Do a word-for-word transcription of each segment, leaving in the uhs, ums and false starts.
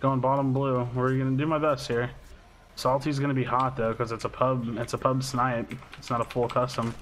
Going bottom blue. We're gonna do my best here. Salty's gonna be hot though, because it's a pub. It's a pub snipe. It's not a full custom.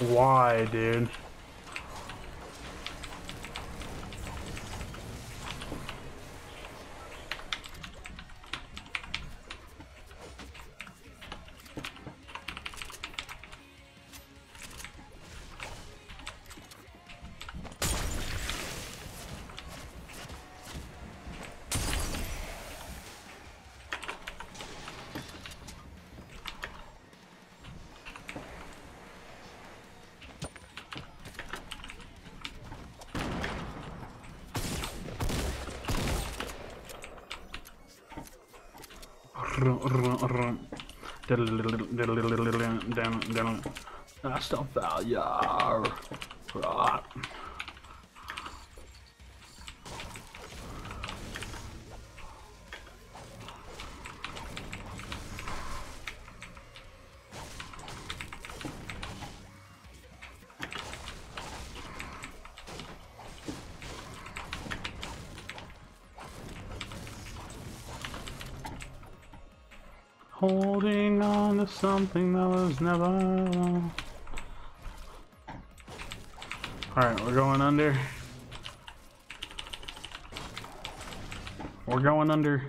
Why, dude? That's the failure. Right. Holding on to something that was never. Alright, we're going under. We're going under.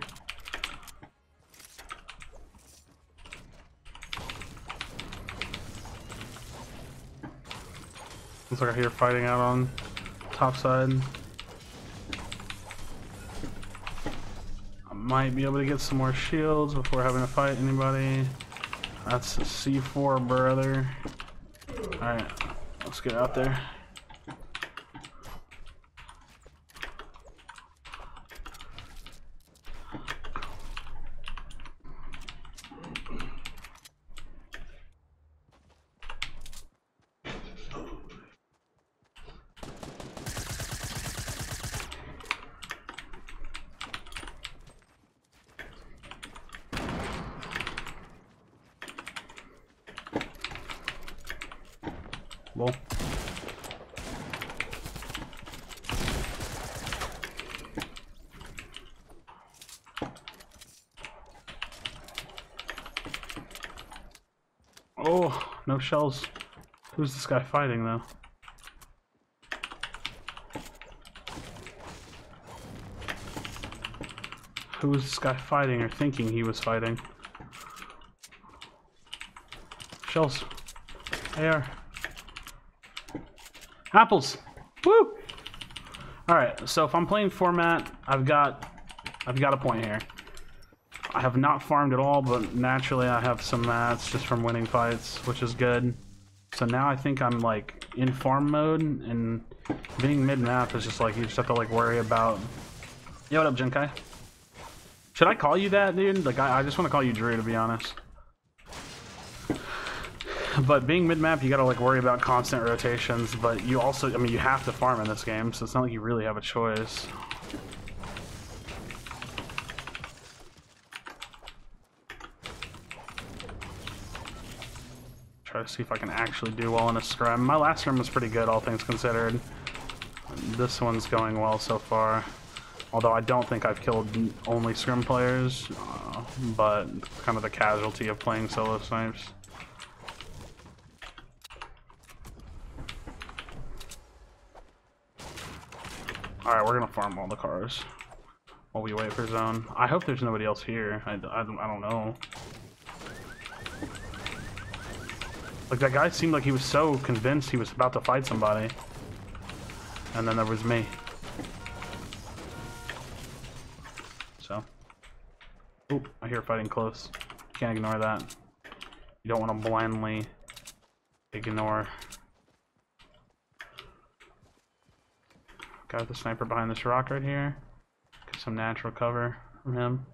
Looks like I hear fighting out on top side. I might be able to get some more shields before having to fight anybody. That's a C four, brother. Alright, let's get out there. Well. Oh, no shells. Who's this guy fighting though? Who was this guy fighting or thinking he was fighting? Shells. A R. Apples! Woo! Alright, so if I'm playing format, I've got I've got a point here. I have not farmed at all, but naturally I have some mats just from winning fights, which is good. So now I think I'm like in farm mode, and being mid-map is just like you just have to like worry about. Yo, what up, Genkai? Should I call you that, dude? Like I, I just want to call you Drew, to be honest. But being mid-map, you gotta like worry about constant rotations, but you also, I mean, you have to farm in this game, so it's not like you really have a choice. Try to see if I can actually do well in a scrim. My last scrim was pretty good, all things considered. This one's going well so far. Although I don't think I've killed only scrim players, uh, but kind of the casualty of playing solo snipes. Alright, we're gonna farm all the cars while we wait for zone. I hope there's nobody else here. I, I, I don't know. Like, that guy seemed like he was so convinced he was about to fight somebody. and then there was me. So, oh, I hear fighting close. Can't ignore that. You don't want to blindly ignore. Got the sniper behind this rock right here. Get some natural cover from him.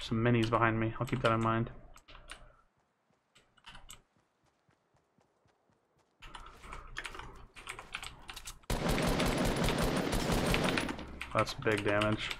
Some minis behind me. I'll keep that in mind. That's big damage. I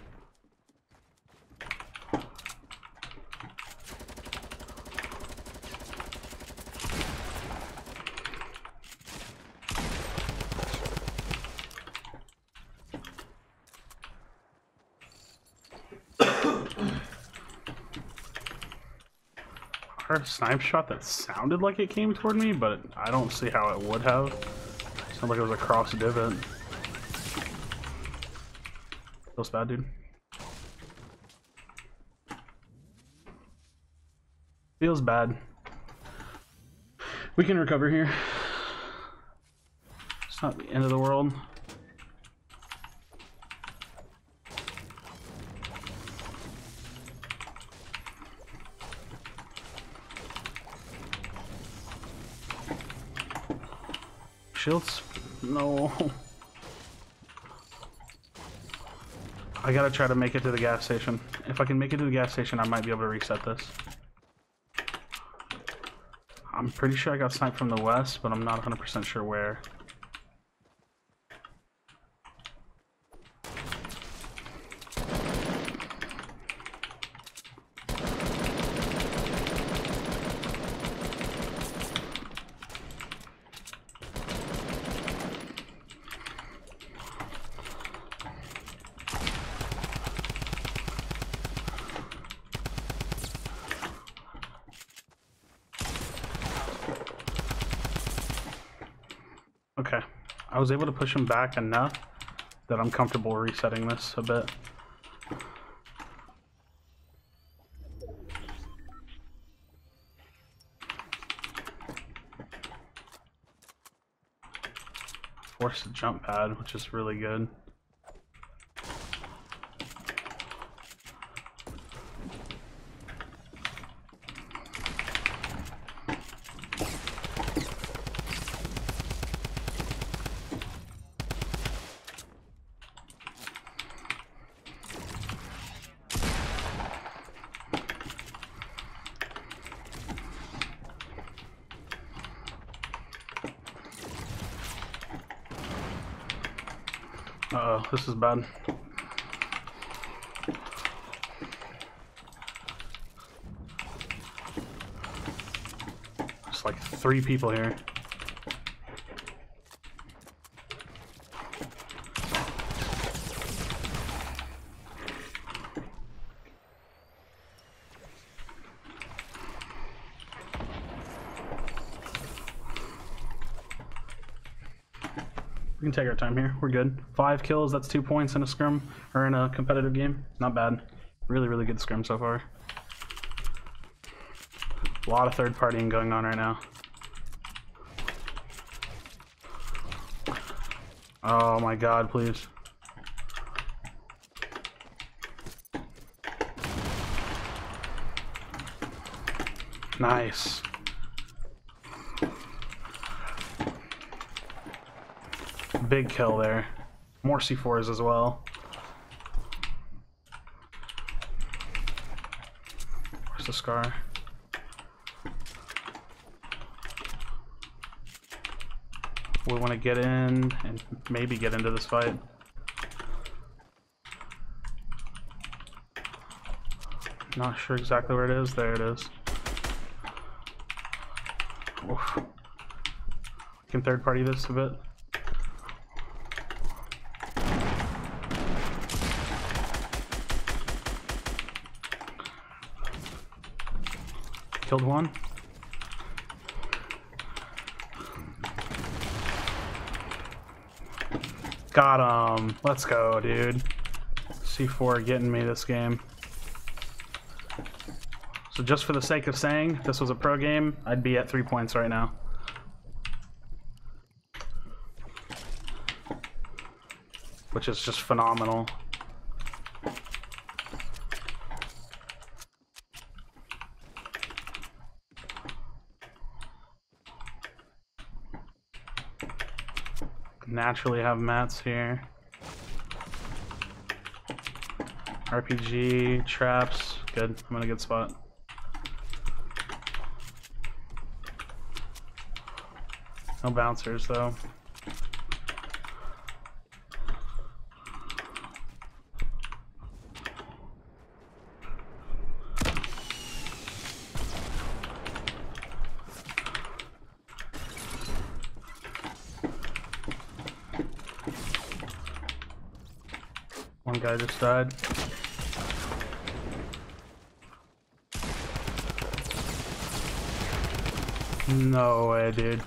heard a snipe shot that sounded like it came toward me, but I don't see how it would have. It sounded like it was a cross divot. Feels bad, dude. Feels bad. We can recover here. It's not the end of the world. Shields? No. I gotta try to make it to the gas station. If I can make it to the gas station, I might be able to reset this. I'm pretty sure I got sniped from the west, but I'm not one hundred percent sure where. Okay, I was able to push him back enough that I'm comfortable resetting this a bit. Forced a jump pad, which is really good. Uh-oh, this is bad. There's like three people here. We can take our time here. We're good. Five kills, that's two points in a scrim, or in a competitive game. Not bad. Really, really good scrim so far. A lot of third partying going on right now. Oh my god, please. Nice. Big kill there. More C fours as well. Where's the scar? We want to get in and maybe get into this fight. Not sure exactly where it is. There it is. Oof. Can third party this a bit? Killed one. Got him. Let's go, dude. C four getting me this game. So just for the sake of saying this was a pro game, I'd be at three points right now. which is just phenomenal. Naturally have mats here. R P G, traps, good, I'm in a good spot. No bouncers though. One guy just died. No way, dude.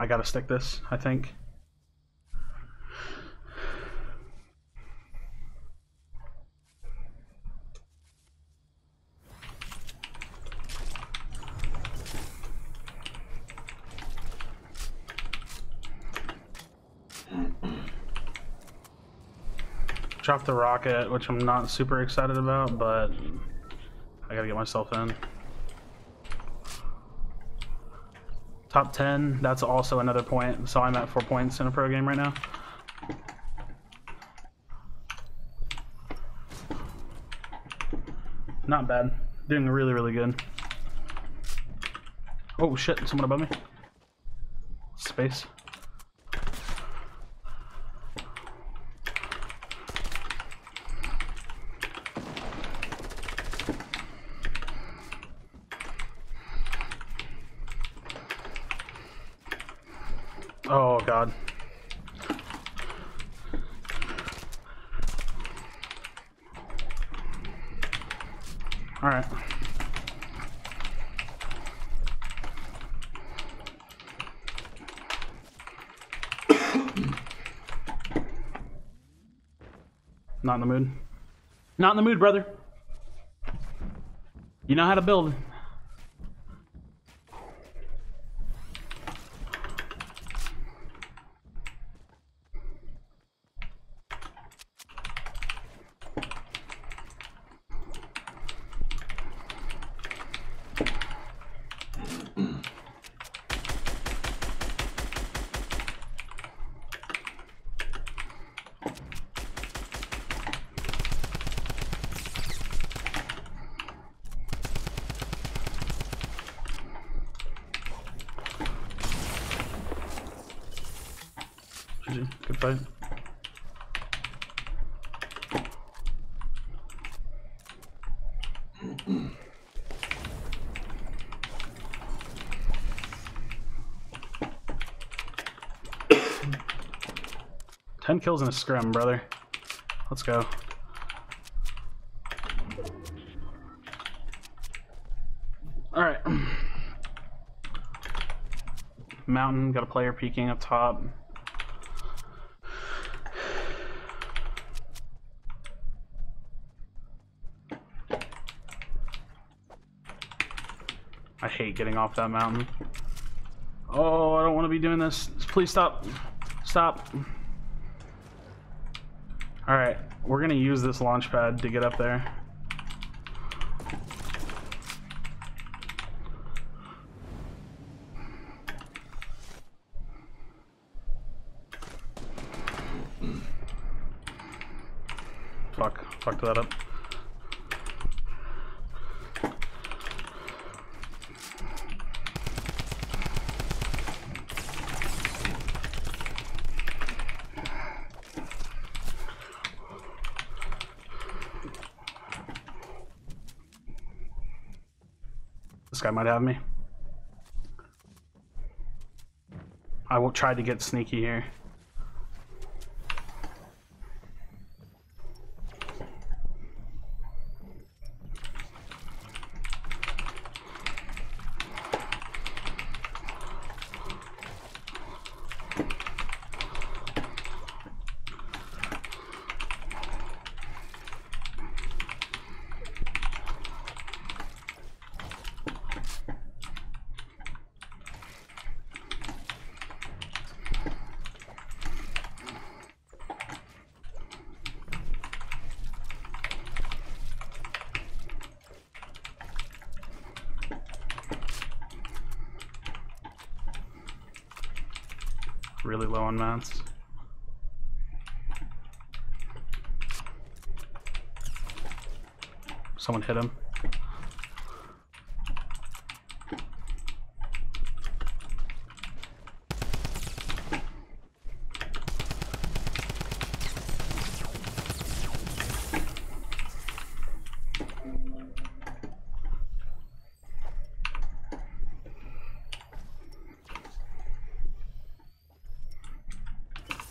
I gotta stick this, I think. Dropped the rocket, which I'm not super excited about, but I gotta get myself in. Top ten, that's also another point, so I'm at four points in a pro game right now. Not bad. Doing really, really good. Oh shit, someone above me. Space. Oh god. All right. Not in the mood. Not in the mood, brother. You know how to build. Good fight. ten kills in a scrim, brother. Let's go. All right. Mountain, got a player peeking up top. I hate getting off that mountain. Oh, I don't want to be doing this. Please stop. Stop. Alright, we're going to use this launch pad to get up there. Fuck. Fucked that up. This guy might have me. I will try to get sneaky here. really low on mats. Someone hit him.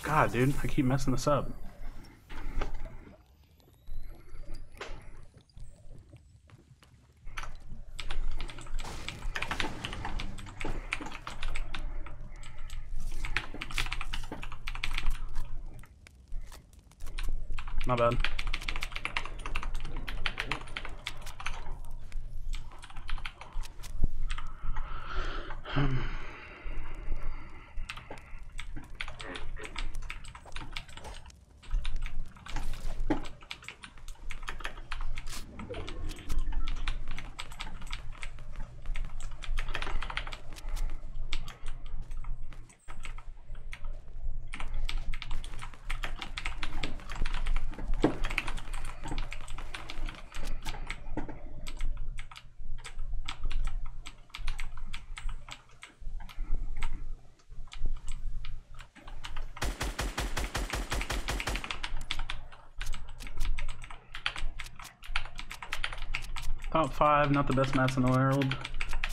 God, dude, I keep messing this up. My bad. Top five, not the best mats in the world.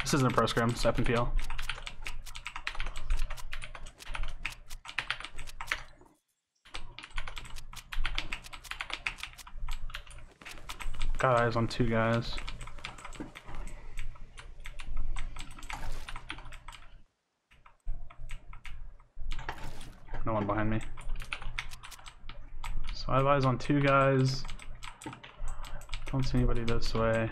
This isn't a pro scrim, it's F N P L. Got eyes on two guys. No one behind me. So I have eyes on two guys. Don't see anybody this way.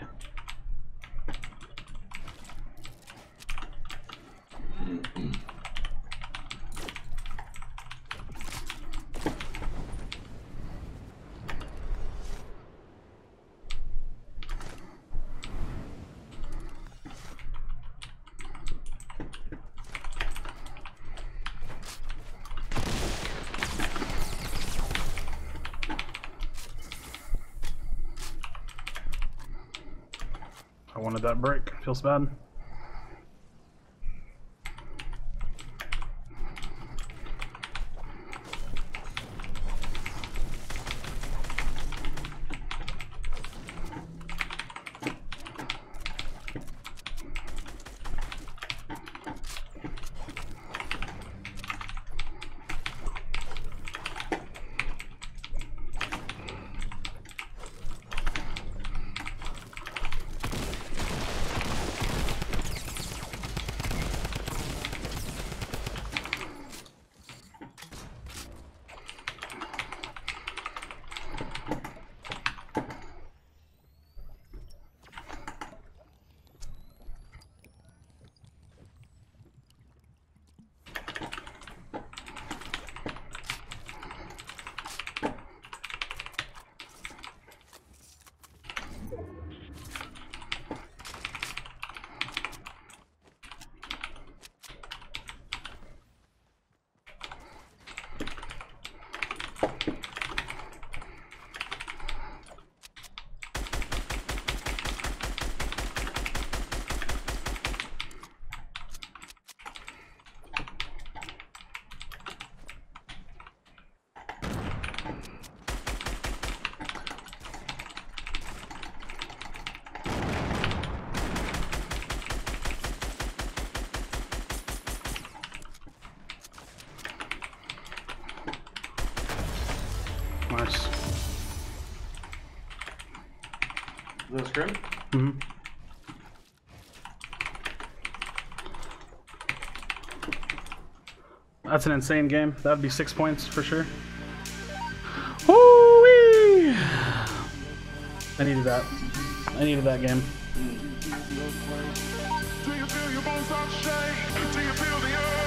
I wanted that break. Feels bad. Nice. Is that a scrim? Mm-hmm. That's an insane game. That'd be six points for sure. Woo-wee! I needed that. I needed that game. Do you feel your bones shake? Do you feel the earth?